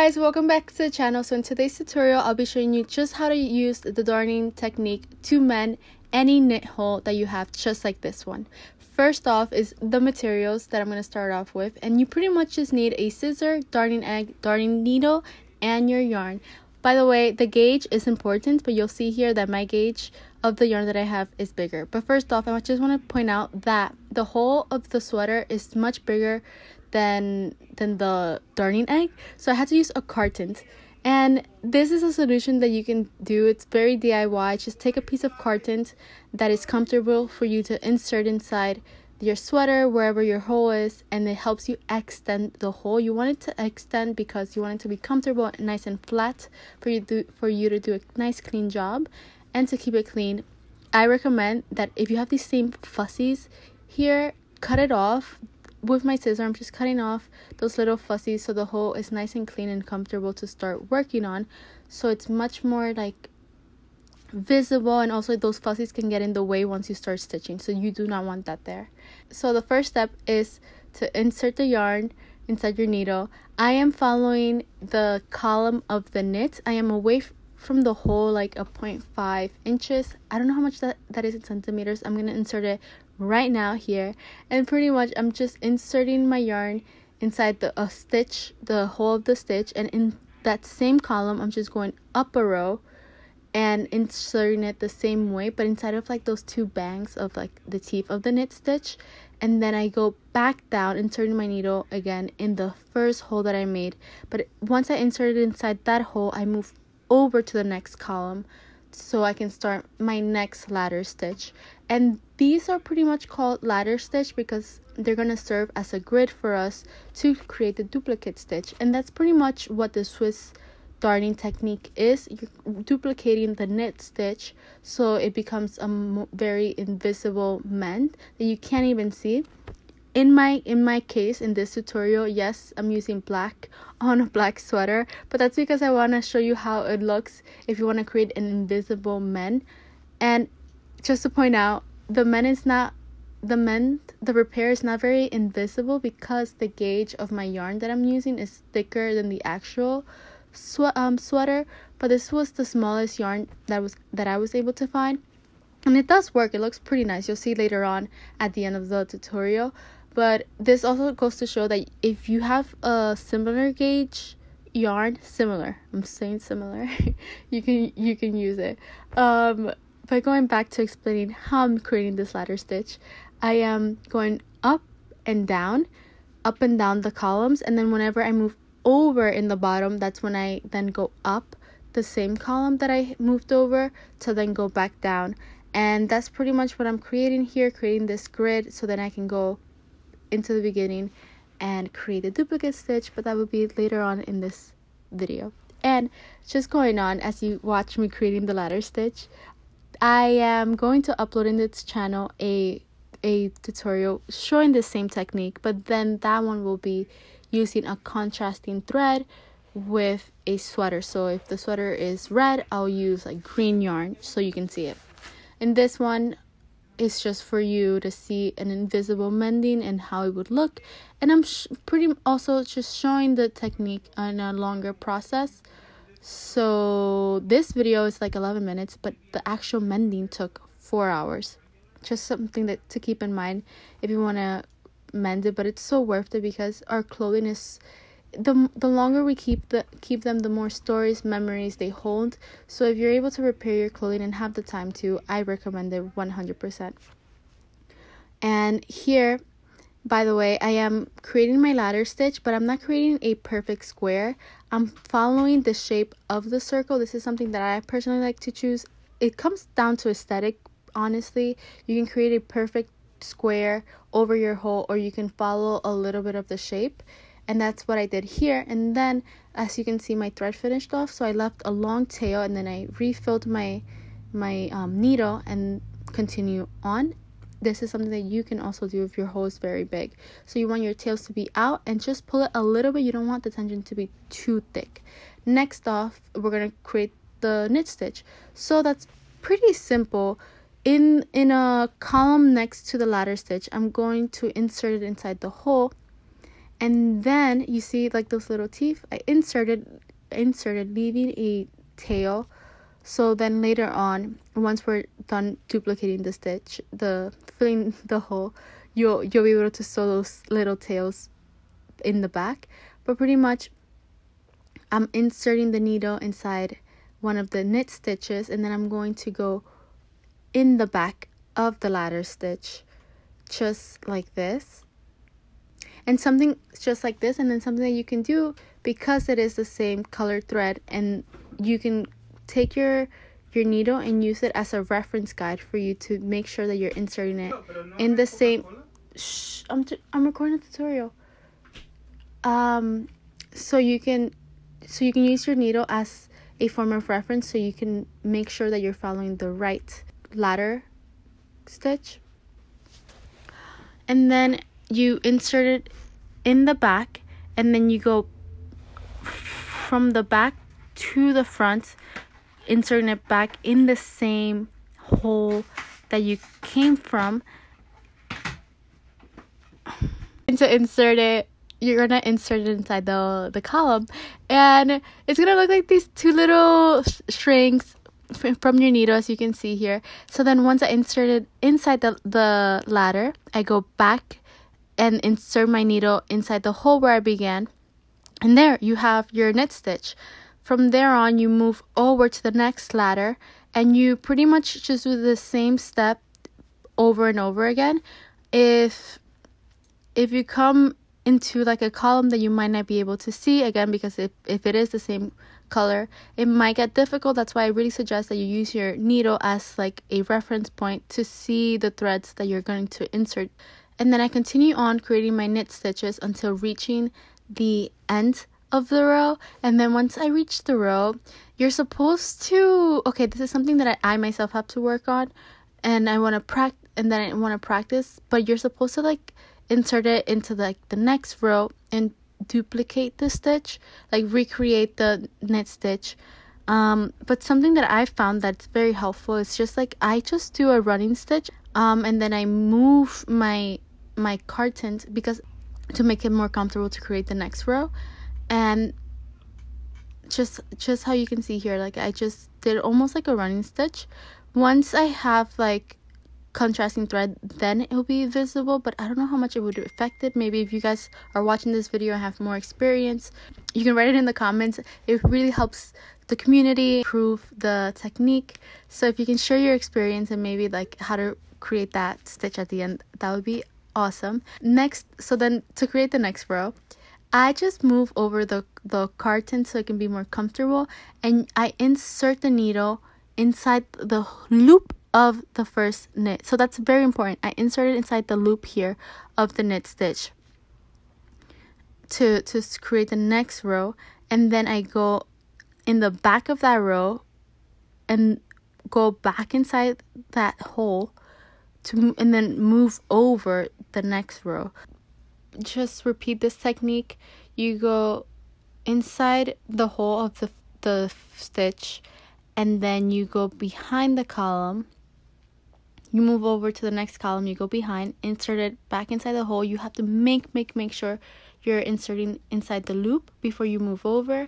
Guys, welcome back to the channel. So in today's tutorial I'll be showing you just how to use the darning technique to mend any knit hole that you have, just like this one. First off is the materials that I'm going to start off with, and you pretty much just need a scissor, darning egg, darning needle, and your yarn. By the way, the gauge is important, but you'll see here that my gauge of the yarn that I have is bigger. But first off, I just want to point out that the hole of the sweater is much bigger than the darning egg, so I had to use a cartant, and this is a solution that you can do. It's very DIY. Just take a piece of cartant that is comfortable for you to insert inside your sweater wherever your hole is, and it helps you extend the hole. You want it to extend because you want it to be comfortable and nice and flat for you to do a nice clean job and to keep it clean. I recommend that if you have these same fussies here, cut it off. With my scissor, I'm just cutting off those little fussies so the hole is nice and clean and comfortable to start working on. So it's much more like visible, and also those fussies can get in the way once you start stitching, so you do not want that there. So the first step is to insert the yarn inside your needle. I am following the column of the knit. I am away from the hole like a 0.5 inches. I don't know how much that is in centimeters. I'm going to insert it right now here, and pretty much I'm just inserting my yarn inside the hole of the stitch, and in that same column I'm just going up a row and inserting it the same way, but inside of like those two bangs of like the teeth of the knit stitch. And then I go back down, inserting my needle again in the first hole that I made, but once I insert it inside that hole, I move over to the next column so I can start my next ladder stitch. And these are pretty much called ladder stitch because they're going to serve as a grid for us to create the duplicate stitch, and that's pretty much what the Swiss darning technique is. You're duplicating the knit stitch so it becomes a very invisible mend that you can't even see. In my case, in this tutorial, yes, I'm using black on a black sweater, but that's because I want to show you how it looks if you want to create an invisible mend. And just to point out, the repair is not very invisible because the gauge of my yarn that I'm using is thicker than the actual sweater, but this was the smallest yarn that I was able to find, and it does work. It looks pretty nice. You'll see later on at the end of the tutorial. But this also goes to show that if you have a similar gauge yarn, you can use it. But going back to explaining how I'm creating this ladder stitch, I am going up and down the columns, and then whenever I move over in the bottom, that's when I then go up the same column that I moved over to then go back down. And that's pretty much what I'm creating here, creating this grid, so then I can go into the beginning and create a duplicate stitch, but that will be later on in this video. And just going on, as you watch me creating the ladder stitch, I am going to upload in this channel a tutorial showing the same technique, but then that one will be using a contrasting thread with a sweater. So if the sweater is red, I'll use like green yarn so you can see it. And this one is just for you to see an invisible mending and how it would look. And I'm also just showing the technique on a longer process. So this video is like 11 minutes, but the actual mending took 4 hours. Just something that to keep in mind if you want to mend it, but it's so worth it because our clothing is the longer we keep them, the more stories, memories they hold. So if you're able to repair your clothing and have the time to, I recommend it 100%. And here, by the way, I am creating my ladder stitch, but I'm not creating a perfect square. I'm following the shape of the circle. This is something that I personally like to choose. It comes down to aesthetic, honestly. You can create a perfect square over your hole, or you can follow a little bit of the shape. And that's what I did here. And then, as you can see, my thread finished off, so I left a long tail, and then I refilled my needle and continue on. This is something that you can also do if your hole is very big. So you want your tails to be out and just pull it a little bit. You don't want the tension to be too thick. Next off, we're going to create the knit stitch. So that's pretty simple. In a column next to the ladder stitch, I'm going to insert it inside the hole, And then you see like those little teeth, I inserted, leaving a tail. So then later on, once we're done duplicating the stitch, filling the hole, you'll be able to sew those little tails in the back. But pretty much I'm inserting the needle inside one of the knit stitches, and then I'm going to go in the back of the latter stitch just like this, and something just like this. And then something that you can do, because it is the same color thread, and you can take your needle and use it as a reference guide for you to make sure that you're inserting it in the same. Shh, I'm recording a tutorial. So you can use your needle as a form of reference, so you can make sure that you're following the right ladder stitch. And then you insert it in the back, and then you go from the back to the front, inserting it back in the same hole that you came from. And to insert it, you're gonna insert it inside the column, and it's gonna look like these two little strings from your needle, as you can see here. So then once I insert it inside the ladder, I go back and insert my needle inside the hole where I began, and there you have your knit stitch. From there on, you move over to the next ladder, and you pretty much just do the same step over and over again. If you come into like a column that you might not be able to see again, because if it is the same color, it might get difficult. That's why I really suggest that you use your needle as like a reference point to see the threads that you're going to insert. And then I continue on creating my knit stitches until reaching the end of the row. And then once I reach the row, you're supposed to, okay, this is something that I myself have to work on, and I want to practice, but you're supposed to like insert it into like the next row and duplicate the stitch, like recreate the knit stitch. But something that I found that's very helpful is just like I just do a running stitch, and then I move my cartons because to make it more comfortable to create the next row. And just how you can see here, like I just did almost like a running stitch. Once I have like contrasting thread, then it'll be visible, but I don't know how much it would affect it. Maybe if you guys are watching this video and have more experience, you can write it in the comments. It really helps the community improve the technique. So if you can share your experience and maybe like how to create that stitch at the end, that would be awesome. Next, so then to create the next row, I just move over the carton so it can be more comfortable, and I insert the needle inside the loop of the first knit. So that's very important. I insert it inside the loop here of the knit stitch to create the next row, and then I go in the back of that row and go back inside that hole and then move over the next row. Just repeat this technique. You go inside the hole of the stitch, and then you go behind the column. You move over to the next column, you go behind, insert it back inside the hole. You have to make sure you're inserting inside the loop before you move over,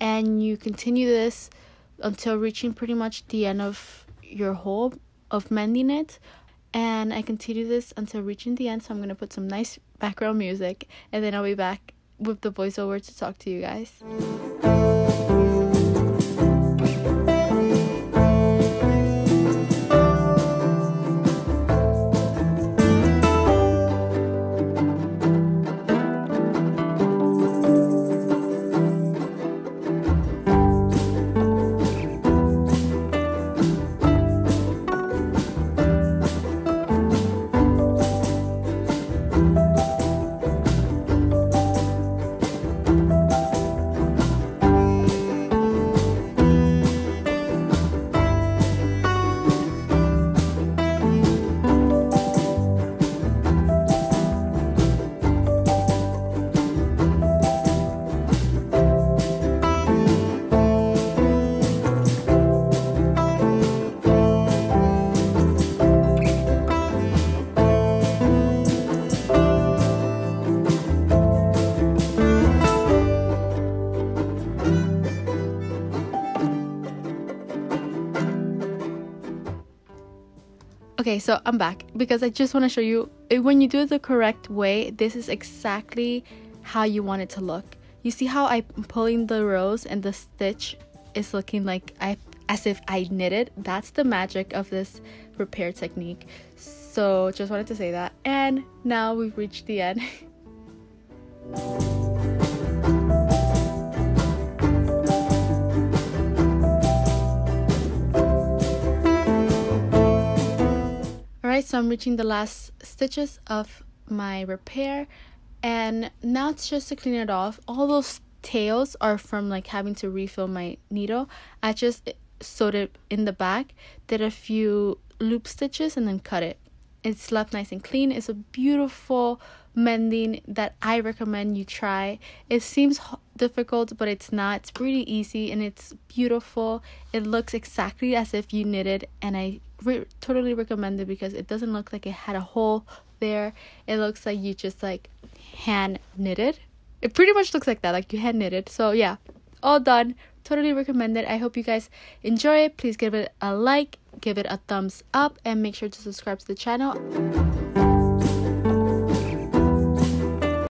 and you continue this until reaching pretty much the end of your hole of mending it. And I continue this until reaching the end. So I'm going to put some nice background music, and then I'll be back with the voiceover to talk to you guys. Okay, so I'm back because I just want to show you, when you do it the correct way, this is exactly how you want it to look. You see how I'm pulling the rows and the stitch is looking like as if I knitted? That's the magic of this repair technique. So just wanted to say that, and now we've reached the end. Alright, so I'm reaching the last stitches of my repair, and now it's just to clean it off. All those tails are from like having to refill my needle. I just sewed it in the back, did a few loop stitches, and then cut it. It's left nice and clean. It's a beautiful mending that I recommend you try. It seems difficult, but it's not. It's pretty easy and it's beautiful. It looks exactly as if you knitted, and I totally recommend it because it doesn't look like it had a hole there. It looks like you just like hand knitted. It pretty much looks like that, like you hand knitted. So yeah, all done. Totally recommend it. I hope you guys enjoy it. Please give it a like, give it a thumbs up, and make sure to subscribe to the channel.